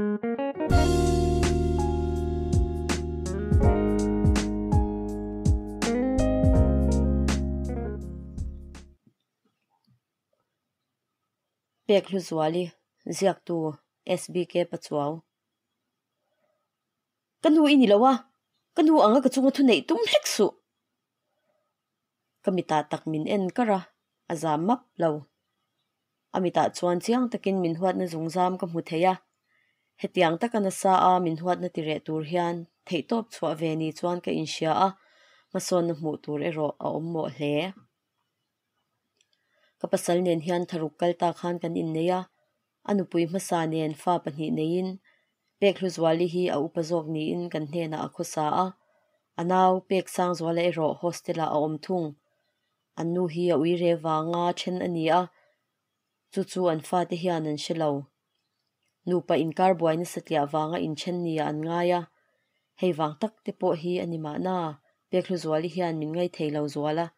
PEKHLUZUALI ziaktu SBK patsuaw. Kanu inilawa, kanu anga kachunga thunei tum leksu. Kamita takmin en kara, azam map law. Amita chuan chiang takin minhuat na zungzam kamutheya. Hetiang takana saa minhuat na tiretur hian, theitop chua veni chuan ka insia a, mason na mutur ero a ommo hle. Kapasal nen hian tharukal takhan kan inneya anupui masa nen fa pani nein PEKHLUZUALI hi a upazok ni in kan hne na akhosa a anaw pek sang zwala ero hostela a omthung anu hi a ui rewanga then ania chu an fa te hian an shelo nupa inkar buaina satya wanga in chen nia an ngaya heiwang tak te po hi anima na PEKHLUZUALI hian min ngai theilo zwala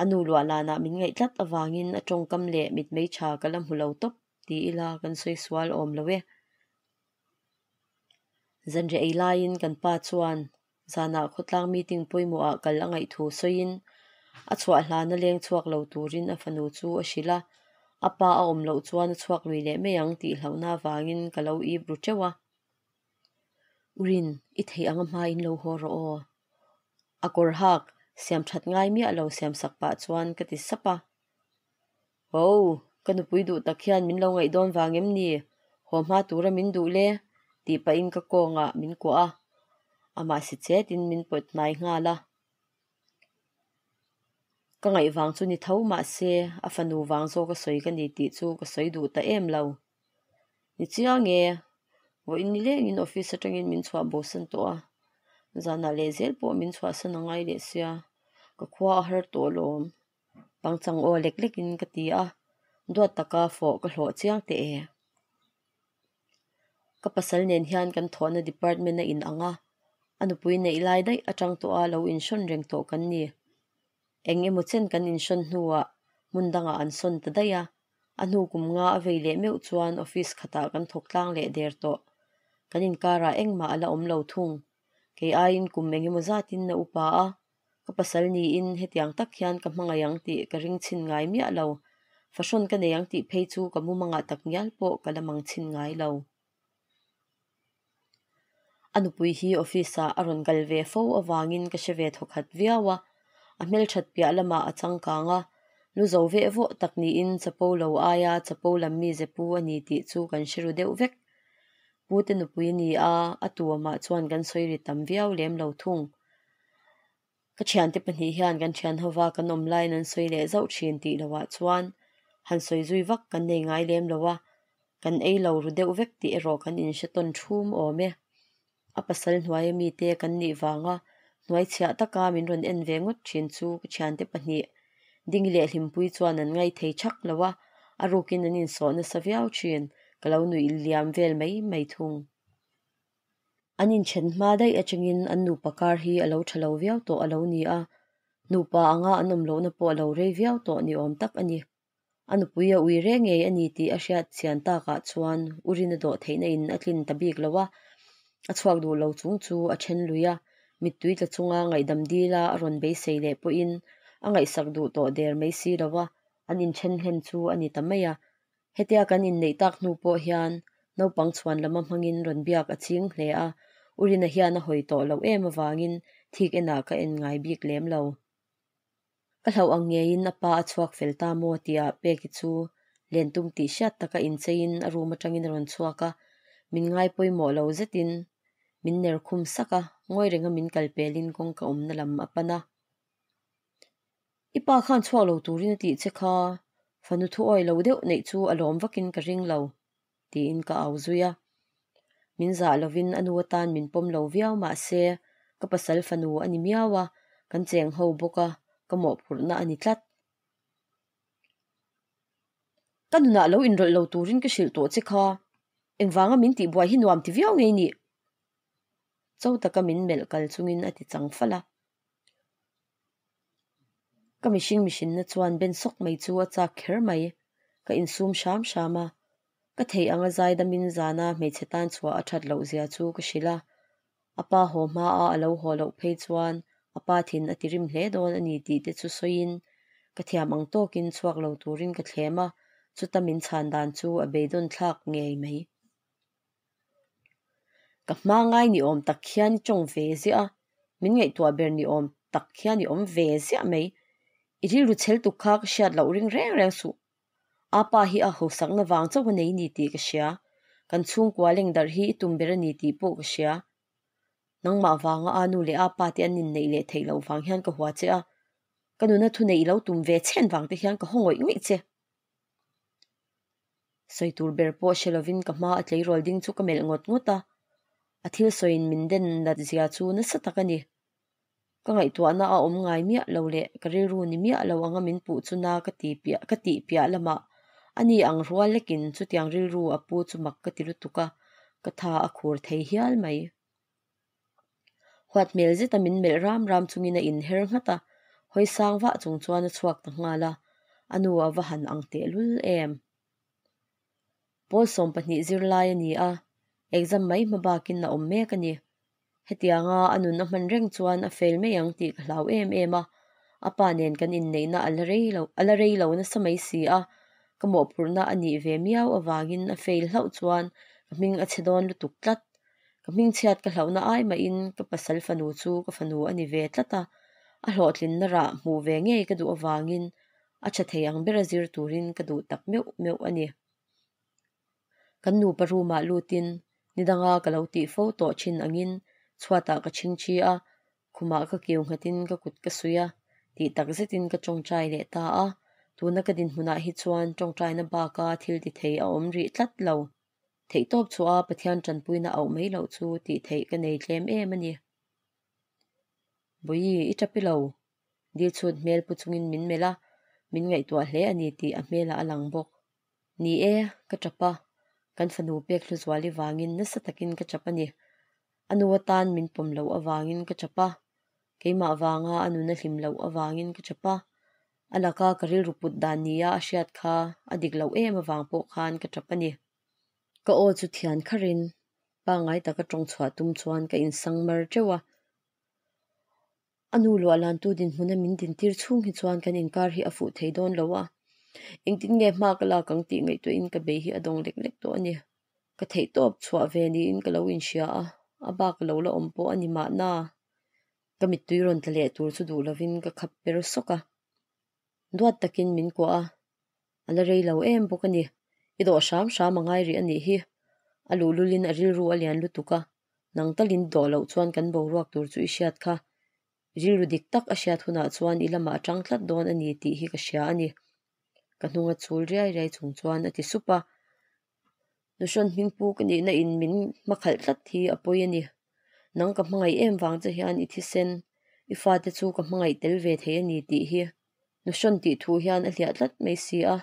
Anu lua lana min ngay tlat avangin at rong kamle mit may cha kalam hulaw top di ila kan soyswal om lawe. Zandre ay layin kan patsuan. Zana akot lang meeting poy mua kalang ay tusoyin. At suwa lana leng tuwak law turin afanutsu asila. Apa aom law tuwan at suwak wile mayang di ilaw na avangin kalaw ibruchewa. Urin, itay ang amain law horo o. Akorhak. Siam chat ngai mi alo siam sakpa chuan ka ti sapa oh kanu pui du takhian min lo ngai don wangem ni homa tura min du le ti pa in ka konga min ko a ama si chet in min pot nai nga la ka ngai wang chu ni thau ma se afanu wang zo ka soi ka ni ti chu ka soi du ta em lo ni chiang nge wo in ni le in office atangin min chwa bosan to a zana lezel po min chwa sana ngai le sia ka khwa har tolom pangchang o leklek in katia duat taka fo ka hlo chiang te e ka pasal nen hian kan thona department na in anga anupui nei lai dai atang to a lo in shon reng to kan ni engemu chen kan in shon hnuwa mundanga an son ta daya anu kum nga aveile meu chuan office khata kan thoklang le der to kanin kara engma ala omlo thung Kay ayin kumenge mo zatin na upaa, kapasal niin hetiang takyan kamangayang ti karing tsingay miya law, fasyon ka nayang ti peitu kamumanga taknyal po kalamang tsingay law. Anupuy hi ofisa aron galvefo awangin kasyavet hokat viawa, amel chat piya lama at sangka nga, luzaw vevo takniin sa po law aya sa po lami zepu aniti tsu kan shirudewvek, Pute nupuy ni a atua ma chuan gan soi ritam viau lem lo thung. Kachian te panhi hian gan chian hova kan omlain an soi le zau chien ti lawa chuan. Han soi zui vak kan nei ngai lem lawa. Kan ei lo rudeu vek ti ero kan in sheton thum ome. Apasal hnuai mi te kan ni wanga. Hnuai chia taka min ron en vengot chien chu kachian te panhi. Ding le hlimpui chuan an ngai thei chak lawa. Arukin an in so na saviau chien. Kalaw nu iliam vel may thung. Anin chen maday at chingin an nupa karhi alaw chalaw viaw to alaw ni a. Nupa anga anamlaw na po alaw rey viaw to ni omtak ani. Anupuya uire ngay aniti asyat siyan taka atsuan urinado tay na in atlin tabig lawa. Atsuag do law chung chu atchen luya. Mitui tatsunga ngay damdila aron bay say lepo in. Angay sagdo to der may si lawa. Anin chen hen chu anitamaya. Hetiya kan in neitak nupo hiyan, naupang chuan lamang hangin ron biak at siyang lea, uri na hiyan na hoy to law e mawangin, thik ena ka en ngay biak lem law. Kalaw ang ngayin na pa at suak felta mo tiya pekitsu, lentung ti siyat taka insayin arumatangin ron suaka, min ngay poy mo law zetin, min nerkum saka, ngoy ringa min kalpelin kong kaum na lam apana. Ipakan suak law turi na ti tseka, Fanutu oy law deo na itsu alom vakin karing law. Diin ka awzuya. Minza alawin anuwatan minpom law viaw maase. Kapasal fanuwa animiawa. Kantseng hawbo ka. Kamopur na anitlat. Kanuna law inrol law turin kasilto tsika. Engvanga minti buhay hinuam ti viaw ngay ni. Tsauta kamin melkal tsungin at itsang fala. Kamishing mishin na tuan ben sok may tuwa ta kher may, ka insum siyam siyama, Pathei anga zaida min zana meichetan chua athat lo zia chu kashila. Apa homa a alo holo pei chuan. Apa thin atirim hle don ani ti te chu soin. Kathiam ang tokin chuak lo turin kathlema. Chutamin chan dan chu abeidon thlak ngei mei. Kahma ngai ni om takhian chong ve zia. Min ngai tua ber ni om takhian ni om ve zia mei. Iri ruchel tu khak shiat lo ring reng reng su. Apa hi a hosak na wang chok nei ni ti ka sia kan chung kwaling dar hi tumbera ni ti po ka sia nang ma wang a nu le apa ti anin nei le theilo wang hian ka hua che a kanuna thu nei lo tum ve chen wang te hian ka hongoi ngui che soi tur ber po shelovin ka ma atlei rol ding chu ka mel ngot ngota athil soin minden lat zia chu na satakani ka ngai tu ana a om ngai mi lo le ka ri ru ni mi lo anga min pu chu na ka ti pia lama Ani ang rual lekin chutiang ril ru apu chumak ka tilutuka katha akhur thei hial mai huat mel zitamin mel ram chungina in her ngata hoisang wa chung chuan chuak ta ngala anuwa wa han ang te lul em pol som pani zirlai ani a exam mai mabakin na omme kani hetianga anun man reng chuan a fail me yang ti khlau em ema apanen kan in neina alarei lo na samai si a Kamopurna ani ve miau awangin a fail hlau chuan kaming achedon lutuk tlat kaming chiat ka hlau na ai ma in ka pasal fanu chu ka fanu ani ve tlata a hlotlin na ra mu ve nge ka du awangin acha theiang berazir turin ka du tak meu meu ani kannu paru ma lutin nidanga kalauti photo chin angin chhuata ka chingchi a khuma ka kiu ngatin ka kut ka suya ti tak zetin ka chongchai le ta a Tuna ka din huna hi chuan tongtrai na baka thil ti thei a om ri tlat lo. Thei top chua pathian chanpui na au mei lo chu ti thei ka nei tlem em ani. Bui itapi lo. Dil chut mel puchungin min mela. Min ngai tua hle ani ti a mela alang bok. Ni e ka chapa. Kan fanu pekhluzuali wangin na satakin ka chapa ni. Anuwa tan min pom lo awangin ka chapa. Keima awanga anu na hlim lo awangin ka chapa. Alaka karil ruput dania asiat kha adiglaw mawang po khan katrapani ka o chu thian kharin pangai taka tong chwa tum chuan ka insang mer chewa anu lo alan tu din huna min din tir chung hi chuan kan inkar hi afu theidon lowa engtin nge ma kala kangti ngai to in ka be hi adong leklek to ani ka thei top chwa ve ni in ka lo in sia a abak lo la om po ani ma na kamit tuiron tale tur chu du lovin ka khap per soka Duat takin min ko a. Alarei lau em bukani. Ido asam sa mangai ri ani hi. Alululin ariru alian lutuka. Nang talin do lau chuan kan bo ruak tur chu isiat kha. Riru dik tak asiat huna chuan ilama atangtlat don ani ti hi ka sia ani. Kanunga chul riai rai chung chuan ati supa. Nushon hmingpu kani na in min makhaltlat hi apoi ani. Nang ka mangai em wang cha hian ithi sen. Ifa te chu ka mangai tel ve thei ani ti hi. Nushon ti thu hian aliatlat mei si a.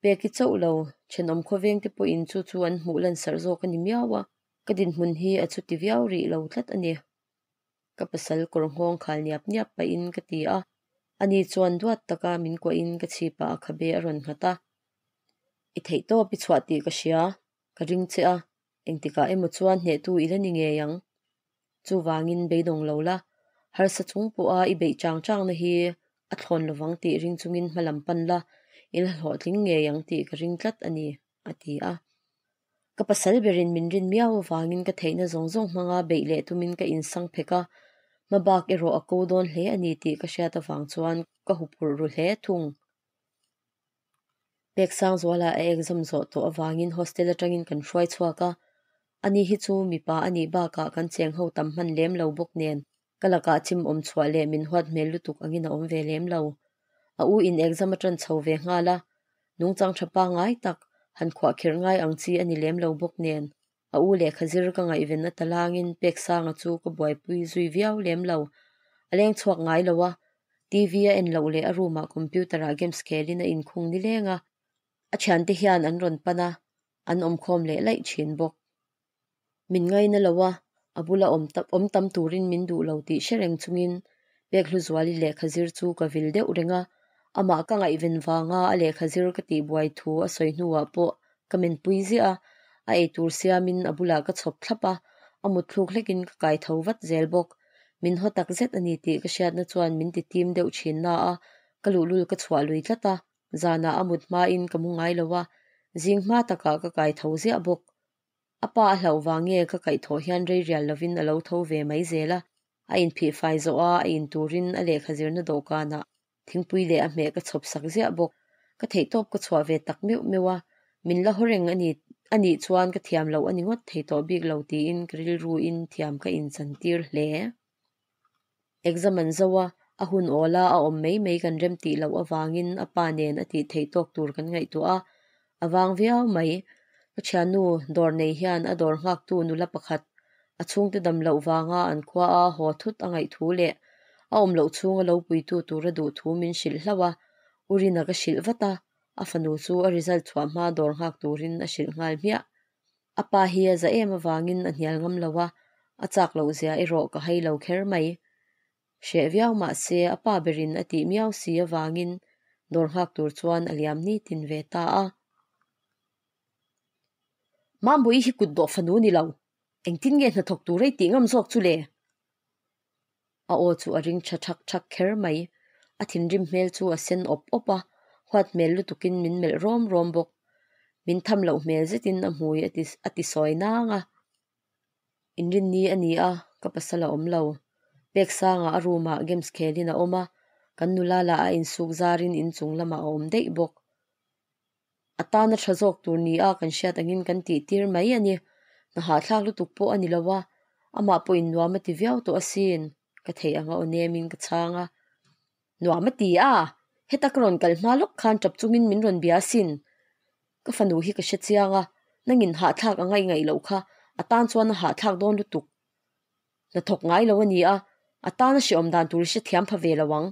Peki chau lo, chen om khoveng te po in chu chuan mulan sarzo kan imiawa. Kadin mun hi achu ti viau ri lo tlat ani. Kapasal korhong khal niap pa in kati a. Ani chuan duat taka min ko in ka chipa khabe aron ngata. I thei to pi chhuati ka sia, ka ring che a. Engtika emu chuan hne tu ilani nge yang. Chu wangin beidong lo la. Har sa chung po a i bei chang chang na hi. Athon lovang ti ring chungin malampan la in hlotling nge yang ti ka ring tlat ani ati a kapasal berin minrin miaw wangin ka theina zongjong hmanga beile tumin ka insang pheka mabak ero akodon hle ani ti ka sha ta wang chuan ka hupur ru hle thung peksang zwala exam zo to awangin hostel atangin kan hruai chhuaka ani hi chu mipa ani ba ka kan cheng ho tam man lem lo bok nen Kalaka chim om chua le min huat melu tuk angin om ve lem lau. A u in exam atran chau ve nga la. Nung chang chapa ngai tak. Han kwa kir ngai ang chi ani lem lau bok nen. A u le khazir ka ngai ven na talangin pek sa nga chu ka boi pui zui viau lem lau. A leng chuak ngai lawa. TV a en lau le aruma computer a games keli na in khung ni le nga. A chan te hian an ron pana. An om khom le lai chin bok. Min ngai na lawa. Abula om tam turin min du lo ti shereng chungin pekhluzuali le khazir chu ka vilde urenga ama ka ngai venwanga ale khazir ka ti buai thu a soihnuwa po kaminpuizia a etursia min abula ka chop thlapa amuthluk hlekin ka kai thovat zelbok min hotak zet ani ti ka siatna chuan min ti tim deuh thinna a kalulul ka chwa lui tlata zana amut ma in kamungai lowa jingma taka ka kai thozia bok apa hlauwange ka kai tho hian rei rial lovin alo tho ve mai zela a in phi fai zo a in turin a le khazirna dokana thingpui le a me ka chop sakzia bok ka thei top ka chwa ve tak meu mewa min la horeng ani chuan ka thiam lo ani ngot thei to big lo ti in kril ru in thiam ka in chantir hle exam an zawa a hun ola a om mei mei kan rem ti lo awangin apa nen ati thei tok tur kan ngai tu a awang viau mai ka chanu dor nei hian a dor ngak tu nu la pakhat a chungte dam lo wanga an khwa a ho thut angai thu le a om lo chunga lo pui tu tur du thu min shil hlawa urina ka shil vata afanu chu a result chwa ma dor ngak turin a shil ngal mia apa hi za em awangin a hnial ngam lowa a chak lo zia i ro ka hei lo kher mai sheviau ma se apa berin ati miau si awangin dor ngak tur chuan aliam ni tin ve ta a Mambo ihi kud do fanu ni lau. Eng tin gen na thok tu rei ti ngam zok chu le. A o chu a ring cha chak chak kher mai. A thin rim mel chu a sen op opa. Huat mel lu tukin min mel rom rom bok. Min tham lau mel zetin a mui ati soi na nga. In rin ni ani a kapasala om lau. Bek sa nga aruma games khelin a oma. Kan nulala a in suk zarin in chung lama om dei bok. Atana thazok turni a kan siat angin kan ti tir mai ani na ha thlak lu tukpo ani lawa ama po in nuama ti viau to asin ka thei anga onemin ka changa nuama ti a hetakron kal hmalok khan tap chungin min ron bia sin ka fanu hi ka shechianga nangin ha thlak angai ngai lo kha atan chuan ha thlak don lu tuk na thok ngai lo ani a atan si om dan tur she thiam phave lawang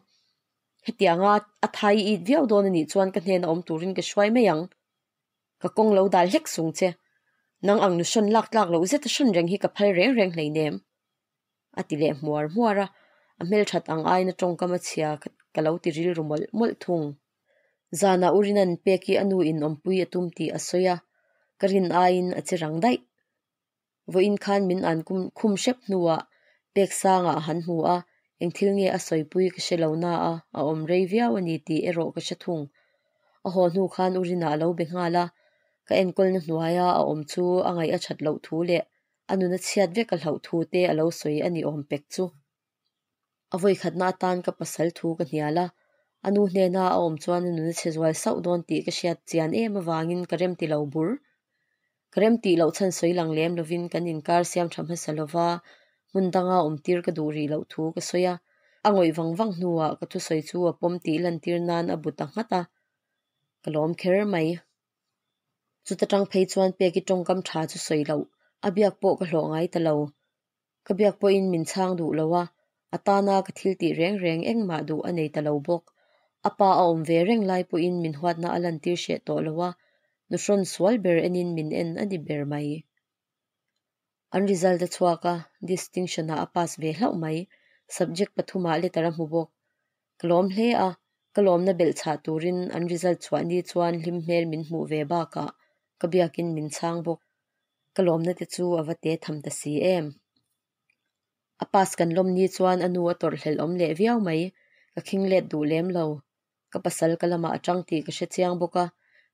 hetianga athai I viau don ani chuan ka hnen om turin ka shwai meyang ka kong lo dal hek sung che nang ang nu shon lak lak lo zeta shon reng hi ka phal reng reng hlei nem atile muar muara amel that ang aina tong kama chia ka lo ti ril rumol mol thung zana urinan peki anu in ompui atumti asoya karin ain achirang dai vo in khan min an khum shep nuwa pek sanga han huwa eng thil nge asoi pui ka shelona a om reivia wani ti ero ka shathung a ho nu khan urina lo be ngala ka enkol na hnuaya a om chu angai a that lo thu le anuna chiat ve ka hlau thu te alo soi ani om pek chu avoi khatna tan ka pasal thu ka hniala anu hne na a om chuan anuna chezwal sau don ti ka shiat chian em awangin karem ti lo bur karem ti lo chan soi lang lem lovin kan in kar siam tham hasalowa mundanga om tir ka duri lo thu ka soya angoi wangwang hnuwa ka thu soi chu a pom ti lan tir nan abuta ngata kalom kher mai chuta tang phei chuan pe ki tong kam tha chu soi lo abiak po ka hlo ngai ta lo ka biak po in min chang du lowa atana ka thil ti reng reng eng ma du anei ta lo bok apa a om ve reng lai po in min huat na alan tir she to lowa nu shon swal ber enin min en ani ber mai an result chuaka distinction a pass ve hlau mai subject pathuma le tara mu bok klom hle a kalom na bel cha turin an result chuani chuan hlim hmel min mu ve ba ka kabiakin min chang bok kalom na te chu awate tham ta si em a pass kan lom ni chuan anu ator hlel om le viau mai ka khing let du lem lo ka pasal kalama atang ti ka she chiang boka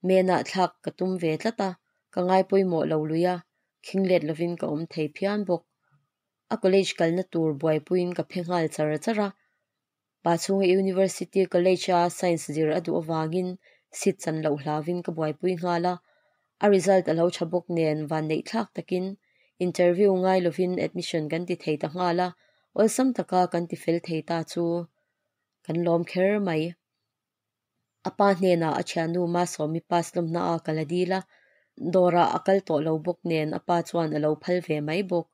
mena thlak ka tum ve tlata ka ngai poimo lo luya khinglet lovin ka om thei phian bok a college kal na tur buai puin ka phengal chara chara pa chung university college a science zir adu awangin sit chan lo hlawin ka buai pui ngala a result alo chabok nen van nei thak takin interview ngai lovin admission kan ti thei ta ngala ol sam taka kan ti fel thei ta chu kan lom kher mai apa hnena a chanu ma somi pass lom na a kaladila dora akal to lo bok nen apa chuan alo phal ve mai bok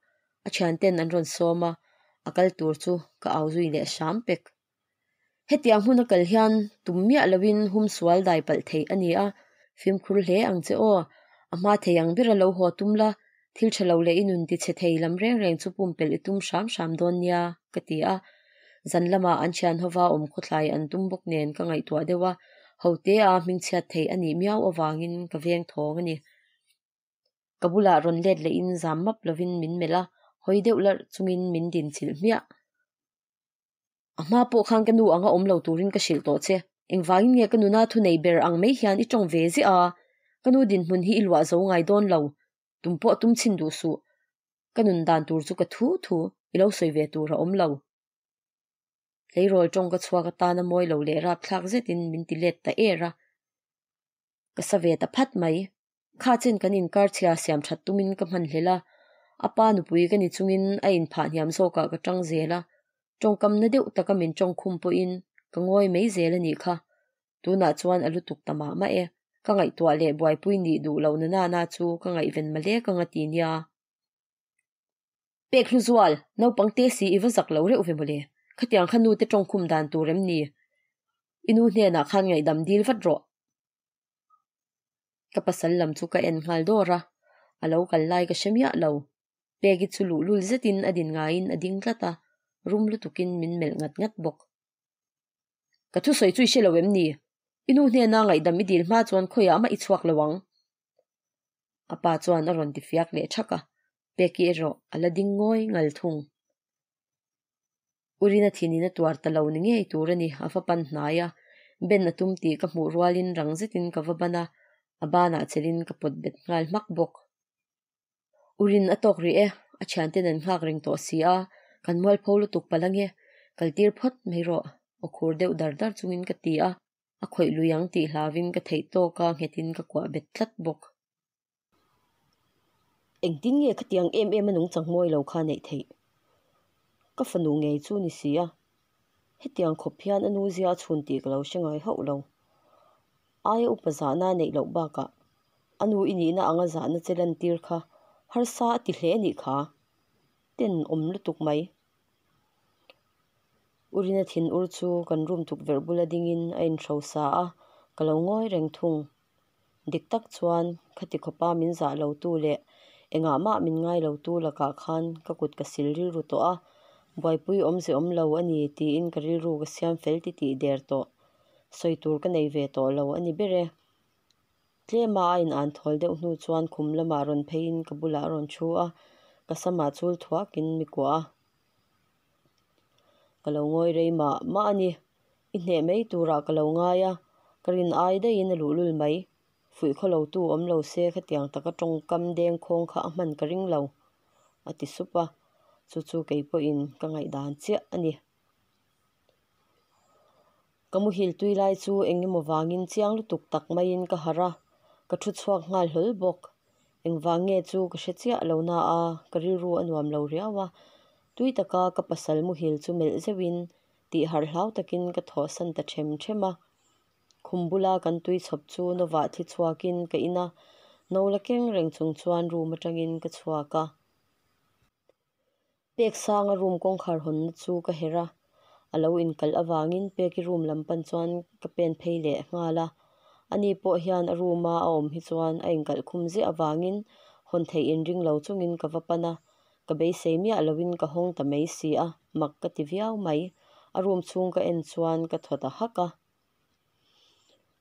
a chan ten an ron soma akal tur chu ka auzui le sham pek hetiang huna kal hian tummia lovin hum swal dai pal thei ani a film khul hle ang che o ama theyang bira lo ho tumla thil chalo le inun ti che thei lam reng reng chu pum pel itum sham sham don nia katia zanlama an chan hova om khuthlai an tum bok nen ka ngai tua dewa hote a ming chhat thei ani miau awangin ka veng thong ani Kabula ron led le in zammap lovin min mela hoide ular chungin min din chil mia. Ama po khang kanu anga omlo turin ka shil to che. Engwangin nge kanu na thunei ber ang mei hian I chong vezi a. Kanu din mun hi ilwa zo ngai don lo. Tumpo tum chin du su. Kanun dan tur chu ka thu thu ilo soi ve tur omlo. Leirol chong ka chwa ka ta na moi lo le ra thlak zetin min tilet ta era. Ka saveta phat mai. Kachin kanin karchia siam that tumin ka man hlela apa nu pui kan I chungin a in phan hiam so ka tang zela tongkam na deu taka min chong khumpo in kangoi mei zela ni kha tuna chuan alutuk tama ma e ka ngai to le buai pui ni du lo na na chu ka ngai ven male ka ngati nia Pekhluzual no pangte si iwazak lo re uvemole khatiang khanu te tong khum dan tu rem ni inu hne na khan ngai dam dil vatro Kapasal lam chuka en ngal dora alo kallai ka shemia lo pegi chulu lul zetin adin ngain ading kata rum lutukin min mel ngat ngat bok ka thu soi chui shelawem ni inu hne na ngai dam idil ma chuan khoya ma ichuak lawang apa chuan aron ti fiak le thaka peki ro alading ngoi ngal thung urina thini na tuar talo ni ngei turani afa pan hnaya ben na tumti ka mu rualin rang zetin ka vabana Abana atselin kapod bet ngal makbok. Urin atok ri achantin an hak ring to siya, kanwal polo tuk palang kaltir pot mayro, okur de udardar chungin katia, akoy luyang ti lavin katayto ka ngetin kakwa bet tlatbok. Egdin nge katiang anung changmoy law ka na itay. Kafanung ngay chu ni siya, hitiang kopyan anu siya chunti kalaw siya ngay haulaw. Ay upazana nei lo baka anu inina anga zana chelan tir kha har sa ti hle ni kha ten omlutuk mai urina thin urchu kan room tuk verbula dingin ain thosa a kalongoi reng thung diktak chuan khati khopa min za lo tu le enga ma min ngai lo tu laka khan ka kut ka silri ru to a boipui om se om lo ani ti in kari ru ga siam fel ti ti der to Soi tur ka nei ve to lo ani bere tlema in an thol de hnu chuan khumla ma ron phein ka bula ron chu a ka sama chul thua kin mi ko a kalo ngoi rei ma ani inne mei tura kalo nga ya karin ai de in lulul mai fui kholo tu om lo se khatiang taka tong kam deng khong kha man ka ring lo ati supa chu keipo in ka ngai dan che ani Kamu hil tui lai chu engemo wangin chiang lutuk tak mai in ka hara ka thu chuak ngal hol bok engwange chu ka shechia lo na a kari ru anwam lo riawa tui taka ka pasal mu hil chu mel zewin ti har hlau takin ka thosan ta chem chema khumbula kan tui chhop chu no wa thi chuakin ka ina no lakeng reng chung chuan ru matangin ka chuaka pek sang room kong khar hon chu ka hera Alo in kal awangin peki room lampan chuan ka pen pheile ngala ani po hian a ruma om hi chuan a inkal khumji awangin hon thei in ring lo chungin ka vapana ka be semia alawin ka hong ta mei si a mak ka ti viau mai a room chung ka en chuan ka thota haka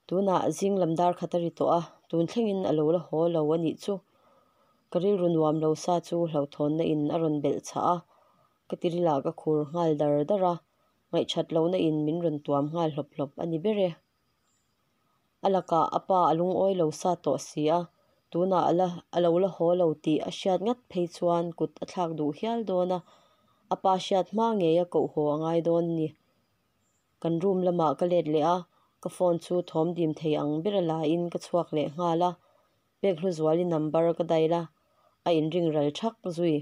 tuna jing lamdar khatari to a tun thlengin alo la ho lo ani chu karil runwam lo sa chu hlau thon na in aron bel cha a katirila ka khur ngal dar dara Ngai chat lo na in min run tuam ngal hlop hlop ani bere alaka apa alung oi lo sa to sia tuna ala alo la ho lo ti a shat ngat phei chuan kut a thak du hial dona apa shat ma nge ya ko ho angai don ni kan room lama ka let le a ka phone chu thom dim thei ang berala in ka chuak le ngala Pekhluzuali number ka daila a in ring ral thak zui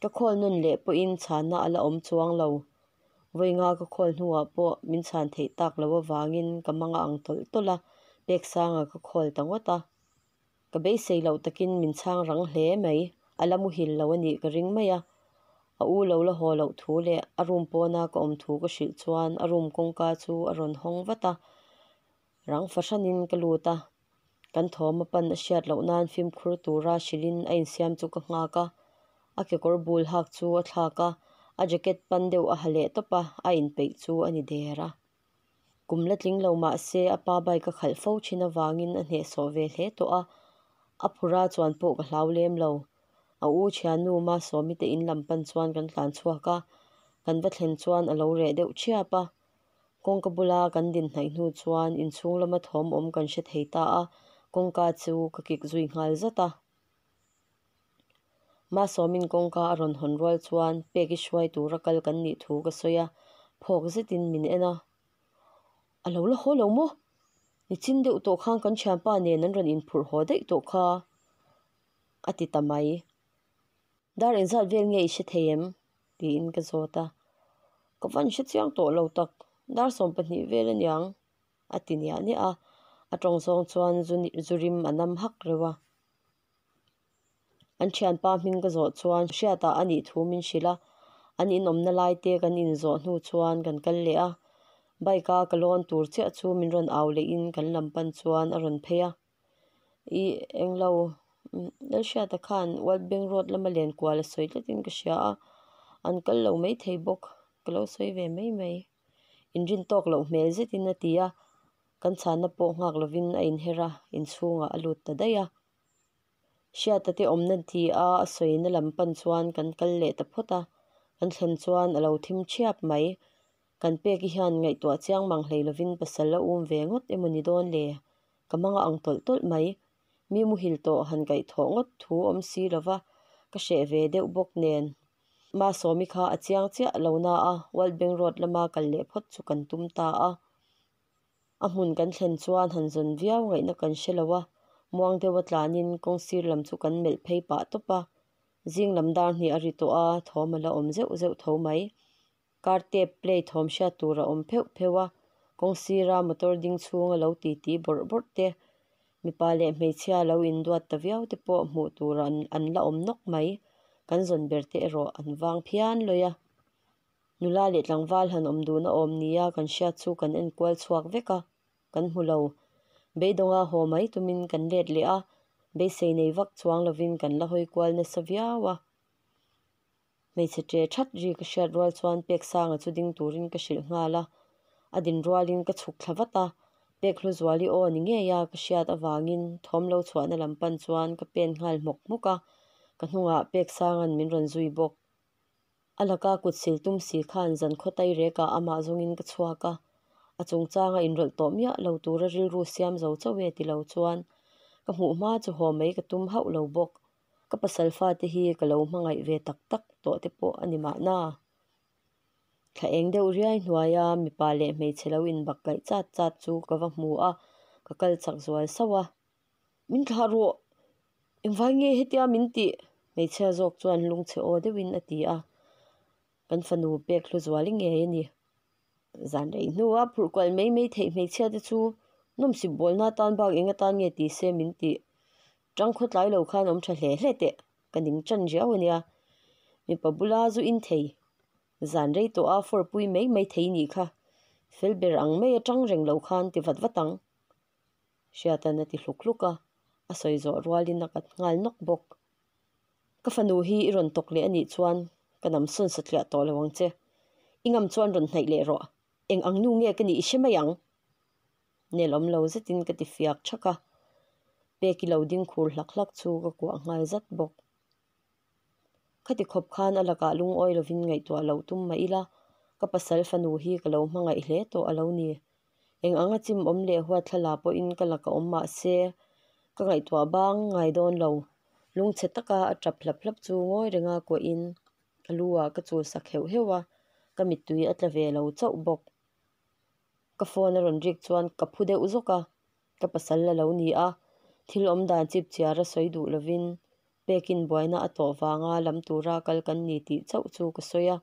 ka khol nun le po in chana ala om chuang lo Venga ka khol hnuwa po min chan thei tak lawa wangin kamanga ang tol tola peksanga ka khol tangota ka be sei lo takin min chang rang hle mai alamu hil lawani ka ring maya a u lo la ho lo thu le a room pona ka om thu ka shil chuan a room kongka chu a ron hong wata rang fashanin ka luta kan thoma pan a shiat lo nan fim khur tura shilin a in siam chu ka nga ka a ke kor bul hak chu a thla ka A jacket pandeu a hale topa a in pei chu ani dera. Kumla tling lo ma se apa bai ka khalfo china wangin a hne so ve hle to a Apura chuan po ka hlau lem lo. A u chia nu ma somi te in lampan chuan kan tlan chua ka. Kan vatlen chuan alo re deuh chia pa. Kong ka bula kan din hnai hnu chuan in chung lama thom om kan shet hei ta a. Kong ka chu ka kik zui ngal zata. Ma somin kong ka aron hon rol chuan pe ki shuai tu rakal kan ni thu ka soya. Phok zetin min ena. Alo la ho lo mo. Ni chin deuh to khang kan chiam pa nen an ron in phur ho dei to kha. Ati tamai. Dar in zat vel nge ishe theyem. Ti in ka zota. Ka van ishe chiang to lo tak. Dar som pahni vel an yang. Ati niya ni a. Atrong song chuan zurim anam hak rewa. An chiam pa min ka zot chuan. Shiata ani thu min shila. An in omna lai te kan in zot nu chuan kan kal le a. Baika kalon tur chia chu min ron au le in kan lampan chuan a ron pheya I englo dal sha ta khan wal beng road lama len kwal soi letin ka sha an kal lo mai thei bok klo soi ve mai mai injin tok lo mel zetin atia kan chana po ngak lovin a in hera in chunga alut ta daya sha ta te omnan ti a soi na lampan chuan kan kal le ta phota kan thlen chuan alo thim chiap mai Kan peki hian ngai tua chiang mang hlei lovin pasal la ve ngot emoni don le kamanga ang tol tol mai mi mu hil to han kai tho ngot thu om si rawa ka she ve deuh bok nen ma somi kha achiang chia lona a wal beng road lama kal le phot chu kan tum ta a amun kan thlen chuan han zon viau ngai na kan shelowa muang dewa tlanin kong sir lam chu kan mel phei pa topa jing lamdar ni ari to a thomala om zeu zeu tho mai Karte play thom sha tura om pheu phewa kongsira motor ding chunga lo ti ti bor bor te mipale mechia lo in duat ta viau te po mu turan an la om nok mai kan zon berte ero an wang phian loya nula le tlangwal han om duna om nia kan sha chu kan en kwal chuak veka kan hulo be donga ho mai tumin kan let le a be sei nei wak chuang lovin kan la hoi kwal na saviawa Meichete chat ri ka sher rol chuan pek sanga chu ding turin ka shil ngala adin rolin ka chuk thlawata pekhluzuali on nge ya ka shiat awangin thomlo chuan lampan chuan ka pen ngal mok muka ka hnunga pek sangan min ron zui bok alaka kutsil tum si khan zan khotai reka ama zongin ka chhuaka achung changa inrol tomia lo tura ril ru siam zo chawe ti lo chuan ka hmu ma chu homei ka tum hau lo bok ka pasal fa te hi ka lo mangai ve tak tak to te po anima na kha eng deuh riai hnuaia mi pa le mei chelo in bak kai chat chat chu ka wa mu a ka kal chak zual sawa min kha ro engwange hetia min ti mei che jok chuan lung che o de win atia kan fanu pekhluzuali nge ni zan rei hnuwa phur kwal mei mei thei mei che te chu nom si bol na tan bak enga tan nge ti se min ti Trang khut lai lo khan om tha hle te kan ding chan jia wonia mi pabula zu in thei zan rei to a for pui mei mei thei ni kha felber ang mei atang reng lo khan ti vat watang shiatan ati hlukluka asoi zo rwalin na kat ngal nok bok ka fanu hi ron tok le ani chuan kanam sun satla to lawang che ingam chuan ron hnai le ro eng ang nu nge kani shemayang nelom lo zetin ka ti fiak chaka Peki lo ding khur hlakhlak chu ka ku angai zat bok khati khop khan alaka lung oi lovin ngai to lo tum ma ila ka pasal fanu hi ka lo mangai hle to alo ni eng anga chim om le hua thala po in kalaka omma se ka ngai to bang ngai don lo lung chetaka atrap hlaplap chu ngoi renga ko in alua ka chu sa kheu hewa ka mitui atlave lo chau bok ka phone ron rik chuan ka phude uzoka ka pasal la lo ni a Thil om dan chip chiara soi du lovin pekin boina atowanga lamtura kalkan ni ti chau chu ka soya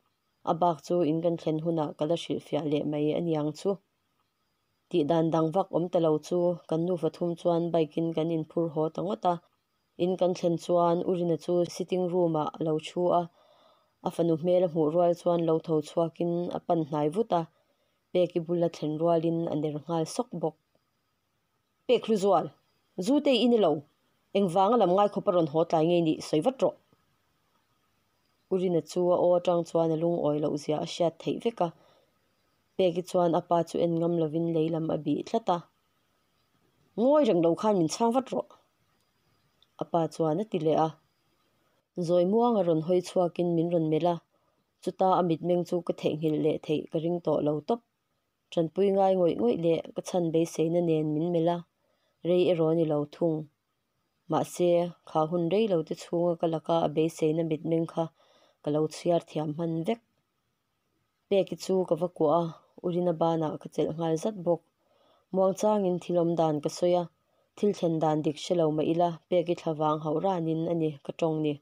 abak chu in kan thlen huna kala shilfia le mai aniang chu ti dan dangwak om talo chu kan nu vathum chuan baikin kan in phur ho tangota in kan thlen chuan urina chu sitting room a lo chu a afanu hmel hmu rual chuan lo tho chuakin apan hnai vuta peki bula thlen rualin aner ngal sok bok Pekhluzual Zute in lo, engwang lam ngai khoparon hot lai nge ni soivatro. Urina chua o tang chuan alung oi lo zia a shat thei veka. Peki chuan apa chu en ngam lovin leilam abi thlata. Ngoi reng lo khan min chang vatro. apa chuan atile a zoi muang ron hoi chuakin min ron mela chuta amit meng chu ka thei hil le thei ka ring to lo top tran pui ngai ngoi ngoi le ka chan be seina nen min mela rei eroni lo thung ma se kha hun rei lo te chunga kalaka be seina mit meng kha kalo chiar thiam han vek pe ki chu ka vakua urina bana ka chel ngal zat bok muang chang in thilom dan ka soya thil chen dan dik shelo ma ila pe ki thlawang hauranin ani ka tong ni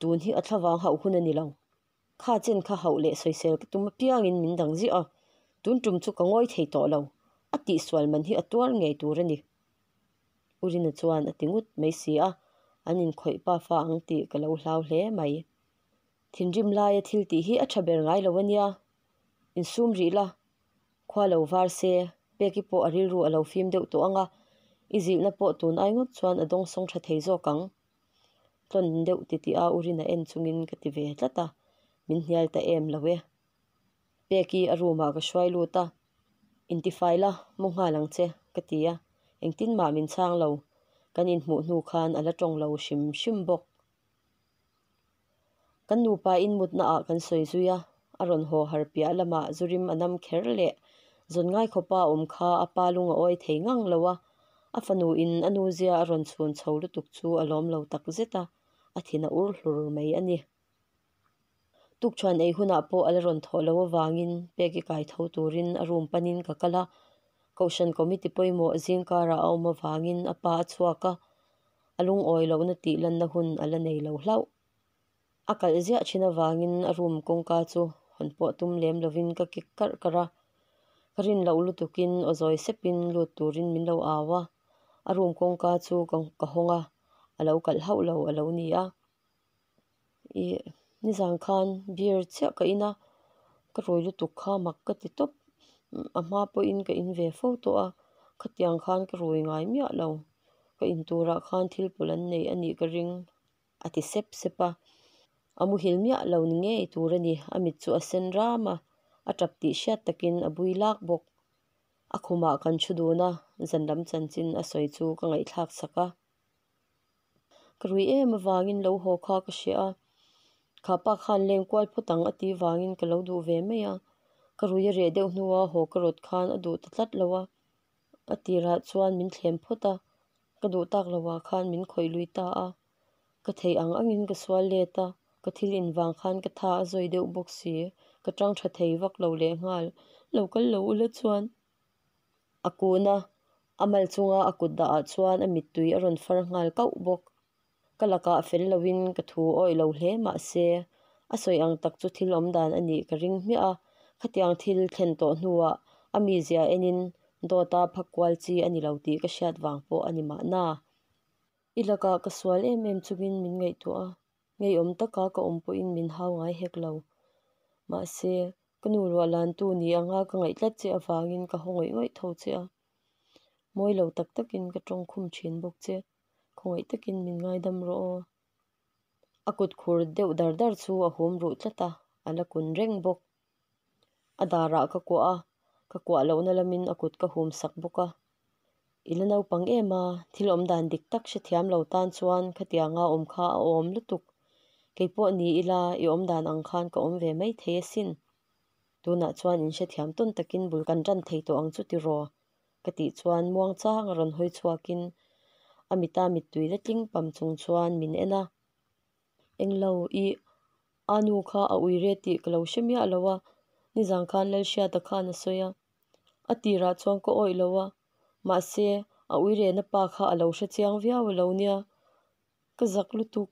tun hi athlawang hau hun ani lo kha chen kha hau le soisel ka tum piang in min dang ji a tun tum chu ka ngoi thei to lo ati swal man hi atwal ngei tur ani urina chuan atingut mai si a anin khoi pa fa angti ka lo hlau hle mai thinrim lai a thil ti hi atha ber ngai lo ania in sum ri la khwa lo var se pe ki po aril ru alo fim deu to anga izil na po tun ai ngot chuan adong song tha thei zo kang ton deu ti ti a urina en chungin ka ti ve tlata min hial ta em lowe pe ki aruma ka shwai lu ta intifai la monga lang che katia engtin ma min chang lo kanin hmu hnu khan ala tong lo shim shim bok kan nu pa in mut na a kan soi zuya aron ho har pia lama zurim anam kher le zon ngai khopa om kha apa lunga oi theingang lowa afanu in anu zia aron chhun chholu tuk chu alom lo tak zeta athina ur hlur mai ani tuk chuan ei huna po alron tholo wangin peki kai tho turin arum panin kakala caution committee poimo zingka ra awma wangin apa chuaka alung oi lo na ti lan na hun ala nei lo hlau akal zia china wangin arum kongka chu honpo tum lem lovin ka kikkar kara karin lo lutukin ozoi sepin lo turin min lo awa arum kongka chu ka honga alo kal haulo alo nia e nizang khan beer chak ka ina ka roilu tuk kha mak ka ti top ama po in ka in ve photo a khatiang khan ka roi ngai mia lo ka in tura khan thil pulan nei ani ka ring ati sep sepa amu hil mia lo ni nge turani amit chu asen rama atapti shat takin abui lak bok akhuma kan chuduna zandam chanchin asoi chu ka ngai thak saka ka rui em wangin lo ho kha ka shia khapa khan leng kwal phutang ati wangin ka lo du ve meya ka ruya re deuh nuwa ho ka rot khan adu tatlat lawa ati ra chuan min thlem phota ka du tak lawa khan min khoi lui ta a ka thei ang angin ka swal le ta ka thil in wang khan ka tha azoi deuh boxi ka tang tha thei wak lo le ngal lo kal lo ula chuan akuna amal chunga akut da a chuan amit tui aron far ngal kau bok kalaka fel lawin ka thu oi lo hle ma se asoi ang tak chu thilom dan ani ka ring mi a khatiang thil thlen to hnuwa ami zia enin dota phakwal chi ani lo ti ka hriat wang po ani ma na ilaka ka swal em chungin min ngei to a ngei om taka ka om po in min hau ngai hek lo ma se kanu rualan tu ni anga ka ngai tlat che awangin ka hongoi ngoi tho che a moi lo tak takin ka tong khum chin bok che khoi takin min ngai dam ro akut khur deu dar dar chu a hom ru tlata ala kun reng bok adara ka kwa lo na lamin akut ka hum sak buka ilano pang ema thilom dan dik tak she thiam lo tan chuan khatianga om kha a om lutuk keipo ni ila i om dan ang khan ka om ve mai the sin tuna chuan in she thiam ton takin bulkan ran thei to ang chu ti ro ka ti chuan muang chang ron hoi chuakin amita mit tuile tling pam chung chuan min ena englo i anu kha a uire ti kalo shemia lawa nizang khan lel sha ta khan soya atira chuang ko oi lowa ma se a uire na pa kha alo sha chiang viaw lo nia ka zak lutuk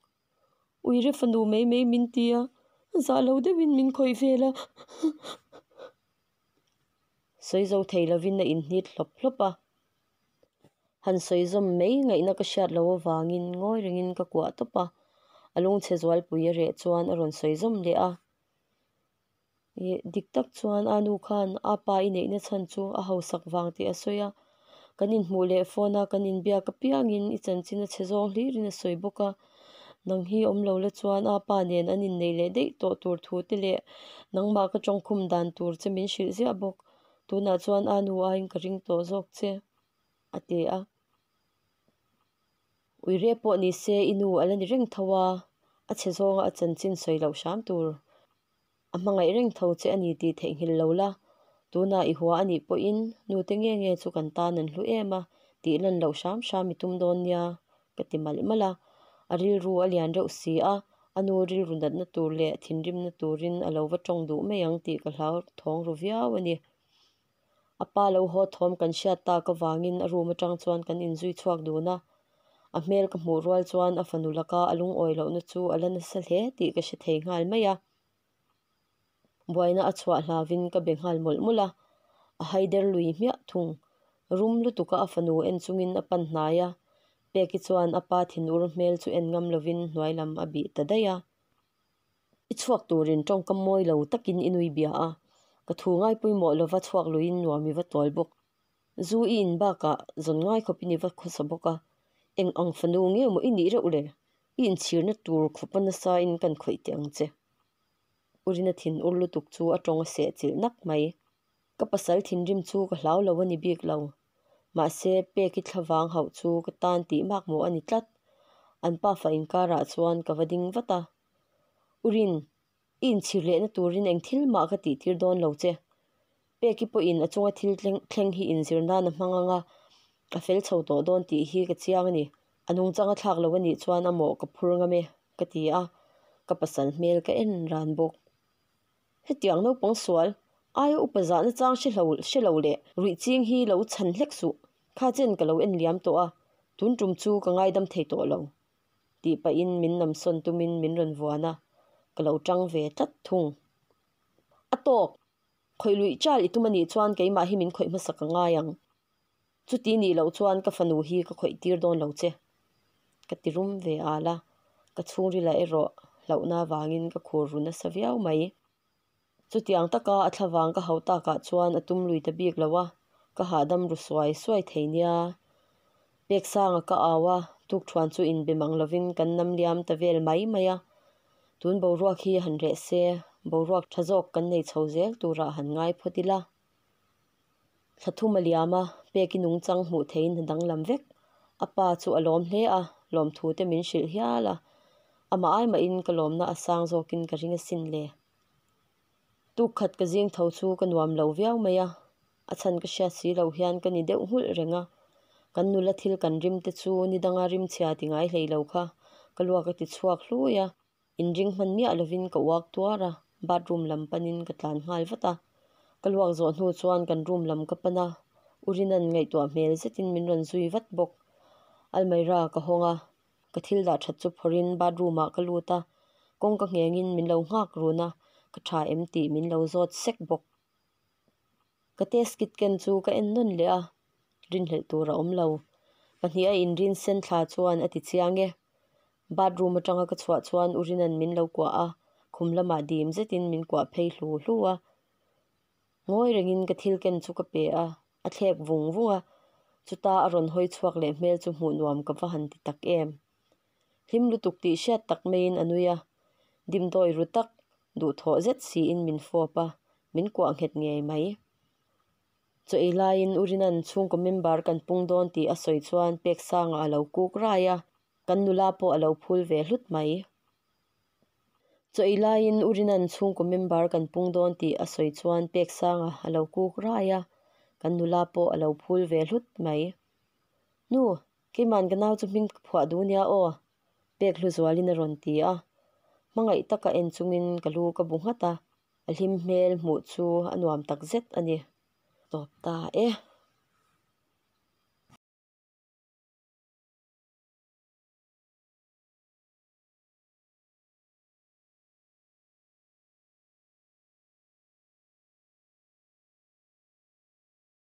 uire fanu mei min tia za lo de win min khoi vela soizo theila win na in hni thlop thlopa han soizom mei ngai na ka shat lo wangin ngoi ringin ka kwa topa alung chezwal puya re chuan aron soizom le a dik tak chuan anu khan apa ineina chan chu a ho sak wang ti asoya kanin hmu le phone kanin bia ka piangin i chan china chezong hlir in a soiboka nang hi omlo la chuan apa nen anin nei le dei to tur thu te le nang ma ka chongkhum dan tur che min shil zia bok tuna chuan anu a in ka ring to zok che ate a Ui repo ni se inu alan reng thawa achezonga achanchin soilo sham tur amangai reng tho che ani ti thengil lola tuna ihwa ani po in nu tenge nge chu kan tan an hlu ema ti lan lo sham sham itum don nya patimal mala aril ru alian ro si a anu ri rundat na tur le thinrim na turin alowa tong du meyang ti ka hlau thong ru viaw ani apa lo ho thom kan sha ta ka wangin aruma tang chuan kan injui chuak duna amel ka mu rual chuan afanulaka alung oilo na chu alana sal he ti ka she thei ngal maya boina achwa hlawin ka bengal molmula a haider lui hmia thung rum lutuka afanu en chungin apan hnaya peki chuan apa thinur mel chu engam lovin hnuailam abi tadaya ichwak turin tong kamoi lo takin inui bia a ka thungai puimo lova chuak luin nuami va tolbuk zu in baka zongai khopini va khosaboka eng ang fanung emo ini re ule in chirna tur khopana sa in kan khoite angche urina thin urlu tuk chu atong se chil nak mai ka pasal thin rim chu ka hlau lawani bik law ma se pe ki thlawang hau chu ka tan ti mak mo ani tlat an pa fa in kara chuan ka vading vata urin in chirle na turin eng thil ma ka ti thir don lo che pe ki po in achunga thil thleng hi in zirna na hmanganga a fel chho to don ti hi ka chiang ni anung changa thak lo ani chuan amo ka phuranga me ka ti a ka pasan mel ka en ran bok hetiang no pong sual ai upaza na chang shelo le ri ching hi lo chan hlek su kha chen ka lo en liam to a tun tum chu ka ngai dam thei to lo ti pa in min nam son tu min ron vuana ka lo tang ve tat thung atok khoilui chal itumani chuan keima hi min khoi ma saka ngaiang chuti ni lo chuan ka fanu hi ka khoi tir don lo che ka tirum ve ala ka chungri la ero launa wangin ka khuruna saviau mai chutiang taka athlawang ka hauta ka chuan atum lui ta bik lawa ka hadam ruswai suai theina peksanga ka awa tuk thuan chu in bemang lovin kan nam liam ta vel mai maya tun boruak hi han re se boruak thajok kan nei chozel tura han ngai photila thathumaliama pekinung chang hmu thein dang lamvek apa chu alom hle a lom thu te min shil hiala ama ai ma in kalomna asang zokin ka ringa sin le tu khat ka jing tho chu ka nuam lo viau maya achan ka sha si lo hian ka ni deuh hul renga kan nula thil kan rim te chu ni danga rim chhia ti ngai hlei lo kha ka luwa ka ti chuak hluya in ring man mi alovin ka wak tuara bathroom lam panin ka tlan hal vata ka luwa zo hnu chuan kan room lam ka pana urinan ngai tua mel zetin min ron zui vat bok almaira ka honga ka thil da that chu phorin bathroom a ka luta kong ka ngengin min lo ngak runa ka tha empty min lo zot sek bok ka test kit ken chu ka en non le a rin hlel tura om lo pahnia in rin sen thla chuan ati chiang e bathroom atanga ka chwa chuan urinan min lo kwa a khumlama dim zetin min kwa phei hlu hluwa ngoi rengin ka thil ken chu ka pe a athlek vung vunga chuta aron hoi chuak le mel chu hmu nuam ka vahan ti tak em hlim lutuk ti shat tak mein anuya dim doi ru tak du tho zet si in min fo pa min kwa nghet nge mai chu elain urinan chung ko member kan pung don ti asoi chuan pek sang a lo kuk raya kan nula po a lo phul ve hlut mai chu elain urinan chung ko member kan pung don ti asoi chuan pek sang a lo kuk raya kan nula po a lo phul ve hlut mai nu ke man ganau chu min phua dunia o Pekhluzuali na ron ti a mangai taka en chungin kalu ka bungata alhim hmel mu chu anuam tak zet ani top ta e